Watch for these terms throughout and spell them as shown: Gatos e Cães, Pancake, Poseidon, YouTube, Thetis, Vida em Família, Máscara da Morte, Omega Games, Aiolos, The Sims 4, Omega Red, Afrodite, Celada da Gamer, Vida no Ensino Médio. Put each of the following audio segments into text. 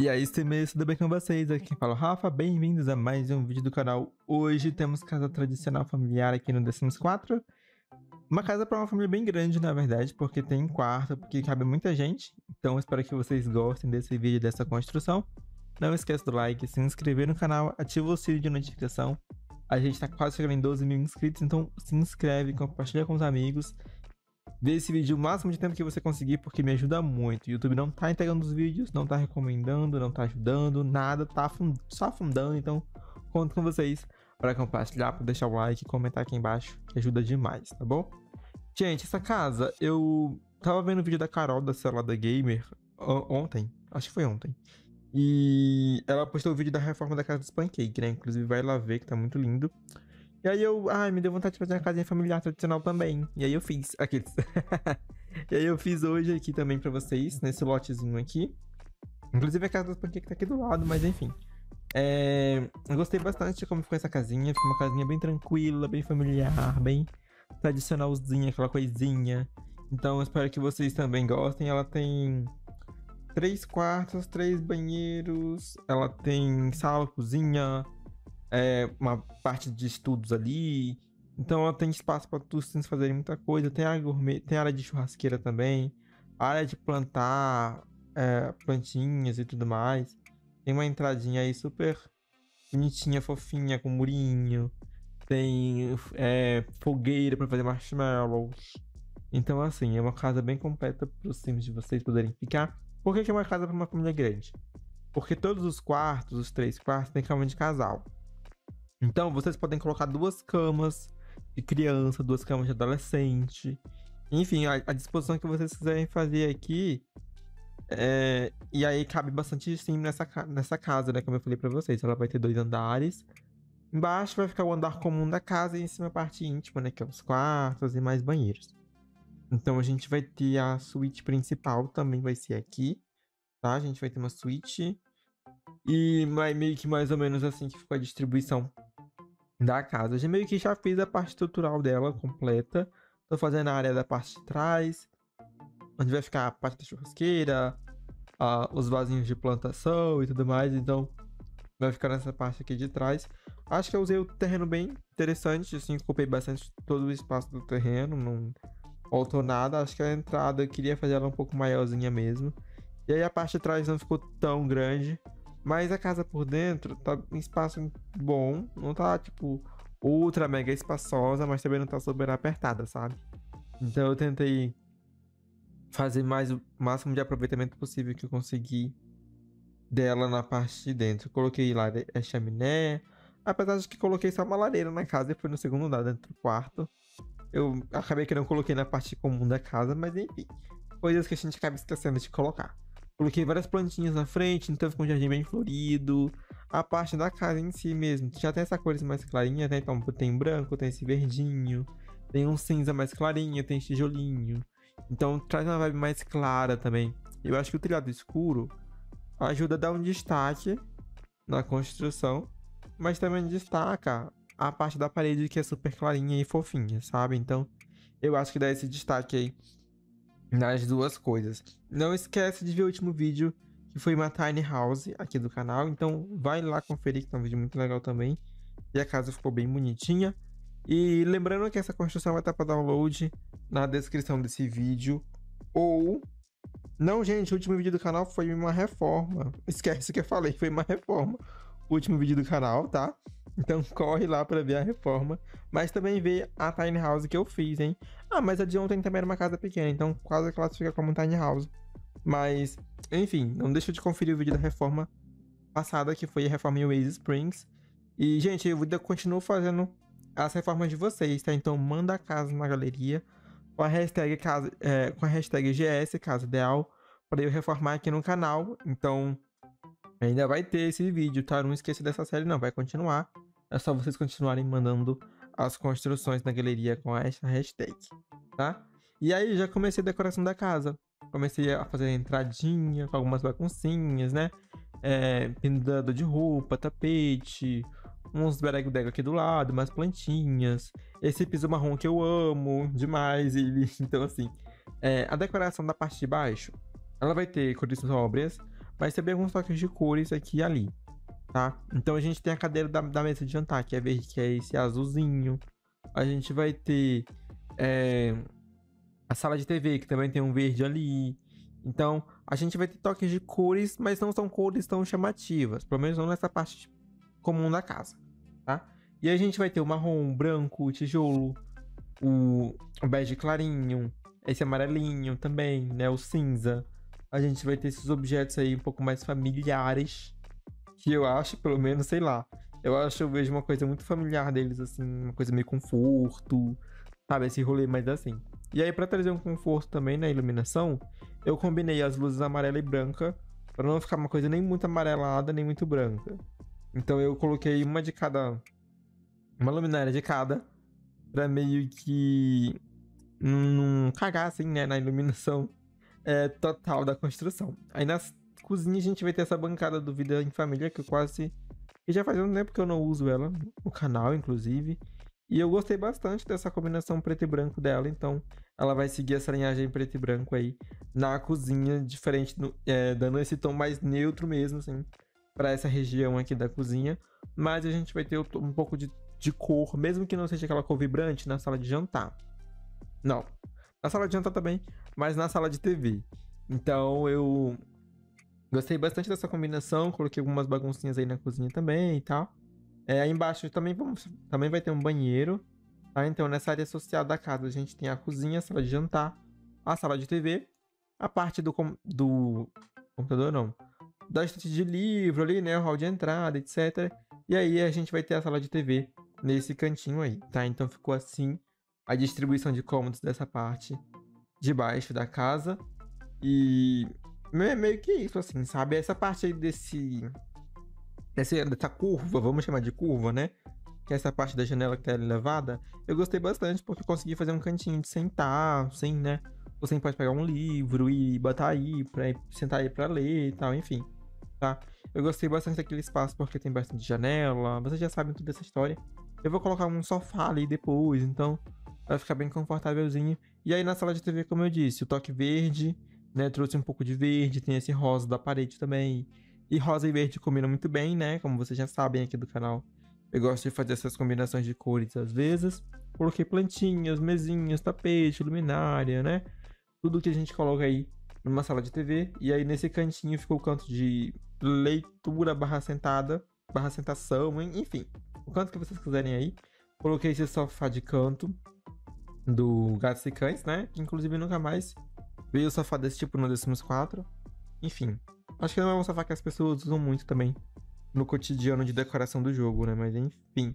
E aí, streamers, tudo bem com vocês? Aqui quem fala Rafa, bem-vindos a mais um vídeo do canal. Hoje temos casa tradicional familiar aqui no The Sims 4. Uma casa para uma família bem grande, na verdade, porque tem quarto, porque cabe muita gente. Então, espero que vocês gostem desse vídeo, dessa construção. Não esqueça do like, se inscrever no canal, ativa o sininho de notificação. A gente está quase chegando em 12 mil inscritos, então se inscreve, compartilha com os amigos. Vê esse vídeo o máximo de tempo que você conseguir, porque me ajuda muito. O YouTube não tá entregando os vídeos, não tá recomendando, não tá ajudando, nada, tá só afundando. Então, conto com vocês para compartilhar, para deixar o like, comentar aqui embaixo, que ajuda demais, tá bom? Gente, essa casa, eu tava vendo o vídeo da Carol, da Celada da Gamer, ontem, acho que foi ontem. E ela postou o vídeo da reforma da casa dos Pancake, né? Inclusive, vai lá ver que tá muito lindo. E aí eu, me deu vontade de fazer uma casinha familiar tradicional também. E aí eu fiz, aqueles. E aí eu fiz hoje aqui também pra vocês, nesse lotezinho aqui. Inclusive a casa dos Pancake tá aqui do lado, mas enfim. Eu gostei bastante de como ficou essa casinha. Ficou uma casinha bem tranquila, bem familiar, bem tradicionalzinha, aquela coisinha. Então eu espero que vocês também gostem. Ela tem 3 quartos, 3 banheiros. Ela tem sala, cozinha... uma parte de estudos ali, então ela tem espaço para os Sims fazerem muita coisa, tem área gourmet, tem área de churrasqueira também, área de plantar plantinhas e tudo mais, tem uma entradinha aí super bonitinha, fofinha, com murinho, tem fogueira para fazer marshmallows, então assim, é uma casa bem completa para os Sims de vocês poderem ficar. Por que é uma casa para uma família grande? Porque todos os quartos, os 3 quartos, tem cama de casal. Então, vocês podem colocar 2 camas de criança, 2 camas de adolescente. Enfim, a disposição que vocês quiserem fazer aqui. E aí, cabe bastante sim nessa casa, né? Como eu falei pra vocês, ela vai ter 2 andares. Embaixo vai ficar o andar comum da casa e em cima a parte íntima, né? Que é os quartos e mais banheiros. Então, a gente vai ter a suíte principal, também vai ser aqui. Tá? A gente vai ter uma suíte. E meio que mais ou menos assim que ficou a distribuição da casa. Já meio que já fiz a parte estrutural dela completa. Tô fazendo a área da parte de trás, onde vai ficar a parte da churrasqueira, os vasinhos de plantação e tudo mais. Então vai ficar nessa parte aqui de trás. Acho que eu usei o terreno bem interessante, assim, ocupei bastante todo o espaço do terreno, não faltou nada. Acho que a entrada eu queria fazer ela um pouco maiorzinha mesmo. E aí a parte de trás não ficou tão grande. Mas a casa por dentro tá um espaço bom. Não tá, tipo, ultra mega espaçosa, mas também não tá super apertada, sabe? Então eu tentei fazer o máximo de aproveitamento possível que eu consegui dela na parte de dentro. Coloquei lá a chaminé. Apesar de que coloquei só uma lareira na casa e foi no segundo andar, dentro do quarto. Eu acabei que não coloquei na parte comum da casa, mas enfim. Coisas que a gente acaba esquecendo de colocar. Coloquei várias plantinhas na frente, então ficou um jardim bem florido. A parte da casa em si mesmo, já tem essa cor mais clarinha, né? Então tem branco, tem esse verdinho, tem um cinza mais clarinho, tem esse tijolinho. Então traz uma vibe mais clara também. Eu acho que o telhado escuro ajuda a dar um destaque na construção, mas também destaca a parte da parede que é super clarinha e fofinha, sabe? Então eu acho que dá esse destaque aí nas duas coisas. Não esquece de ver o último vídeo, que foi uma tiny house aqui do canal. Então vai lá conferir, que é um vídeo muito legal também. E a casa ficou bem bonitinha. E lembrando que essa construção vai estar para download na descrição desse vídeo. Ou... Não, gente, o último vídeo do canal foi uma reforma. Esquece o que eu falei, foi uma reforma. O último vídeo do canal, tá? Então corre lá pra ver a reforma. Mas também ver a tiny house que eu fiz, hein? Mas a de ontem também era uma casa pequena, então quase classifica como tiny house. Mas, enfim, não deixa de conferir o vídeo da reforma passada, que foi a reforma em Oasis Springs. E, gente, eu continuo fazendo as reformas de vocês, tá? Então manda a casa na galeria com a hashtag, GS, Casa Ideal, pra eu reformar aqui no canal. Então... ainda vai ter esse vídeo, tá? Não esqueça dessa série, não. Vai continuar. É só vocês continuarem mandando as construções na galeria com essa hashtag, tá? E aí, já comecei a decoração da casa. Comecei a fazer a entradinha, com algumas baguncinhas, né? Pendurado de roupa, tapete, uns berego-dego aqui do lado, umas plantinhas. Esse piso marrom que eu amo demais. Então, assim, a decoração da parte de baixo, ela vai ter cores sóbrias, vai receber alguns toques de cores aqui e ali, tá? Então a gente tem a cadeira da mesa de jantar, que é verde, que é esse azulzinho. A gente vai ter a sala de TV, que também tem um verde ali. Então a gente vai ter toques de cores, mas não são cores tão chamativas, pelo menos não nessa parte comum da casa, tá? E aí a gente vai ter o marrom, o branco, o tijolo, o bege clarinho, esse amarelinho também, né? O cinza. A gente vai ter esses objetos aí um pouco mais familiares, que eu acho, pelo menos, sei lá. Eu vejo uma coisa muito familiar deles, assim, uma coisa meio conforto, sabe? Esse rolê mais assim. E aí, pra trazer um conforto também na iluminação, eu combinei as luzes amarela e branca, pra não ficar uma coisa nem muito amarelada, nem muito branca. Então, eu coloquei uma de cada... uma luminária de cada, pra meio que não cagar, assim, né, na iluminação total da construção. Aí na cozinha a gente vai ter essa bancada do Vida em Família, que eu quase... E já faz um tempo que eu não uso ela, no canal, inclusive. E eu gostei bastante dessa combinação preto e branco dela, então ela vai seguir essa linhagem preto e branco aí na cozinha, diferente, dando esse tom mais neutro mesmo, assim, pra essa região aqui da cozinha. Mas a gente vai ter um pouco de cor, mesmo que não seja aquela cor vibrante, na sala de jantar. Não, na sala de jantar também, mas na sala de TV. Então eu gostei bastante dessa combinação, coloquei algumas baguncinhas aí na cozinha também e tal. Aí embaixo também vai ter um banheiro, tá? Então nessa área social da casa a gente tem a cozinha, a sala de jantar, a sala de TV, a parte do computador não, da estante de livro ali, né? O hall de entrada, etc. E aí a gente vai ter a sala de TV nesse cantinho aí, tá? Então ficou assim a distribuição de cômodos dessa parte de baixo da casa. E é meio que isso, assim, sabe? Essa parte aí dessa curva, vamos chamar de curva, né? Que é essa parte da janela que tá elevada. Eu gostei bastante porque eu consegui fazer um cantinho de sentar, assim, né? Você pode pegar um livro e botar aí, sentar aí pra ler e tal, enfim, tá? Eu gostei bastante daquele espaço porque tem bastante janela, vocês já sabem tudo dessa história. Eu vou colocar um sofá ali depois, então vai ficar bem confortávelzinho. E aí na sala de TV, como eu disse, o toque verde, né? Trouxe um pouco de verde, tem esse rosa da parede também. E rosa e verde combinam muito bem, né? Como vocês já sabem aqui do canal, eu gosto de fazer essas combinações de cores às vezes. Coloquei plantinhas, mesinhas, tapete, luminária, né? Tudo que a gente coloca aí numa sala de TV. E aí nesse cantinho ficou o canto de leitura barra sentada, barra sentação, enfim, o canto que vocês quiserem aí. Coloquei esse sofá de canto do Gatos e Cães, né? Que inclusive nunca mais veio sofá desse tipo no The Sims 4. Enfim, acho que não é um sofá que as pessoas usam muito também no cotidiano de decoração do jogo, né? Mas enfim,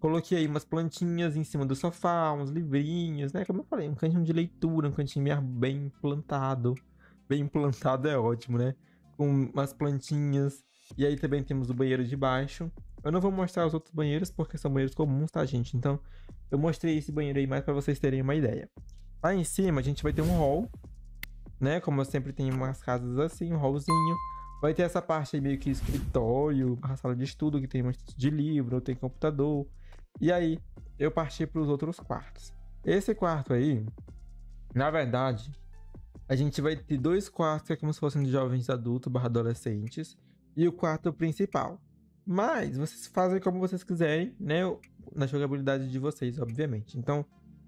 coloquei aí umas plantinhas em cima do sofá, uns livrinhos, né? Como eu falei, um cantinho de leitura, um cantinho bem plantado. Bem plantado é ótimo, né? Com umas plantinhas. E aí também temos o banheiro de baixo. Eu não vou mostrar os outros banheiros porque são banheiros comuns, tá, gente? Então eu mostrei esse banheiro aí mais pra vocês terem uma ideia. Lá em cima a gente vai ter um hall, né? Como eu sempre tenho umas casas assim, um hallzinho. Vai ter essa parte aí meio que escritório, a sala de estudo, que tem um monte de livro, tem computador. E aí eu parti para os outros quartos. Esse quarto aí, na verdade, a gente vai ter dois quartos que é como se fossem de jovens adultos barra adolescentes. E o quarto principal. Mas vocês fazem como vocês quiserem, né? Na jogabilidade de vocês, obviamente. Então,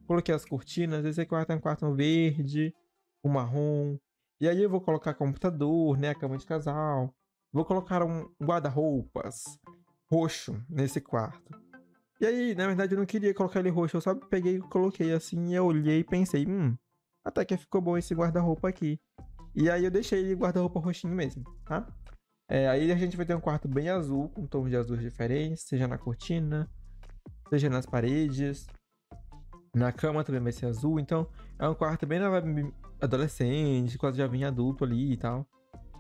coloquei as cortinas. Esse quarto é um quarto verde, o marrom, e aí eu vou colocar computador, né, a cama de casal, vou colocar um guarda-roupas roxo nesse quarto. E aí, na verdade, eu não queria colocar ele roxo, eu só peguei e coloquei assim, eu olhei e pensei, até que ficou bom esse guarda-roupa aqui. E aí eu deixei ele guarda-roupa roxinho mesmo, tá? Aí a gente vai ter um quarto bem azul, com tons de azul diferentes, seja na cortina, seja nas paredes. Na cama também vai ser azul, então é um quarto bem na vibe adolescente, quase já vinha adulto ali e tal.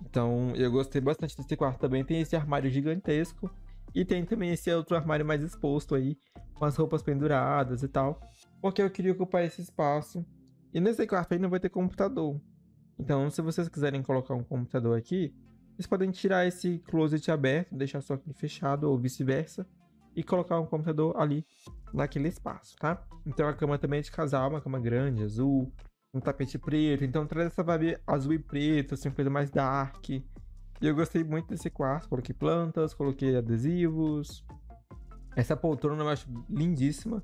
Então eu gostei bastante desse quarto também. Tem esse armário gigantesco e tem também esse outro armário mais exposto aí, com as roupas penduradas e tal, porque eu queria ocupar esse espaço. E nesse quarto aí não vai ter computador. Então se vocês quiserem colocar um computador aqui, vocês podem tirar esse closet aberto, deixar só aqui fechado ou vice-versa, e colocar um computador ali naquele espaço, tá? Então a cama também é de casal, uma cama grande, azul, um tapete preto, então traz essa vibe azul e preto, assim, coisa mais dark, E eu gostei muito desse quarto, coloquei plantas, coloquei adesivos. Essa poltrona eu acho lindíssima,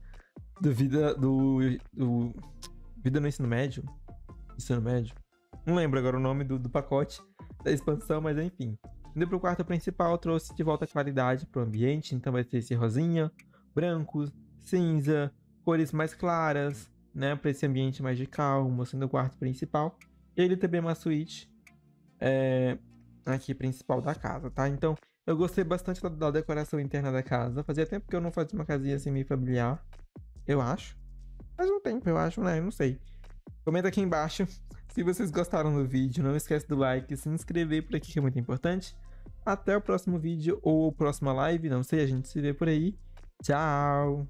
do Vida no Ensino Médio. Não lembro agora o nome do pacote da expansão, mas enfim. Indo pro quarto principal, trouxe de volta a claridade pro ambiente, então vai ter esse rosinha, branco, cinza, cores mais claras, né, para esse ambiente mais de calma, sendo o quarto principal. Ele também é uma suíte aqui principal da casa, tá? Então, eu gostei bastante da decoração interna da casa. Fazia tempo que eu não fazia uma casinha assim meio familiar, eu acho. Faz um tempo, eu acho, né? Eu não sei. Comenta aqui embaixo se vocês gostaram do vídeo. Não esquece do like, se inscrever por aqui que é muito importante. Até o próximo vídeo ou a próxima live, não sei, a gente se vê por aí. Tchau!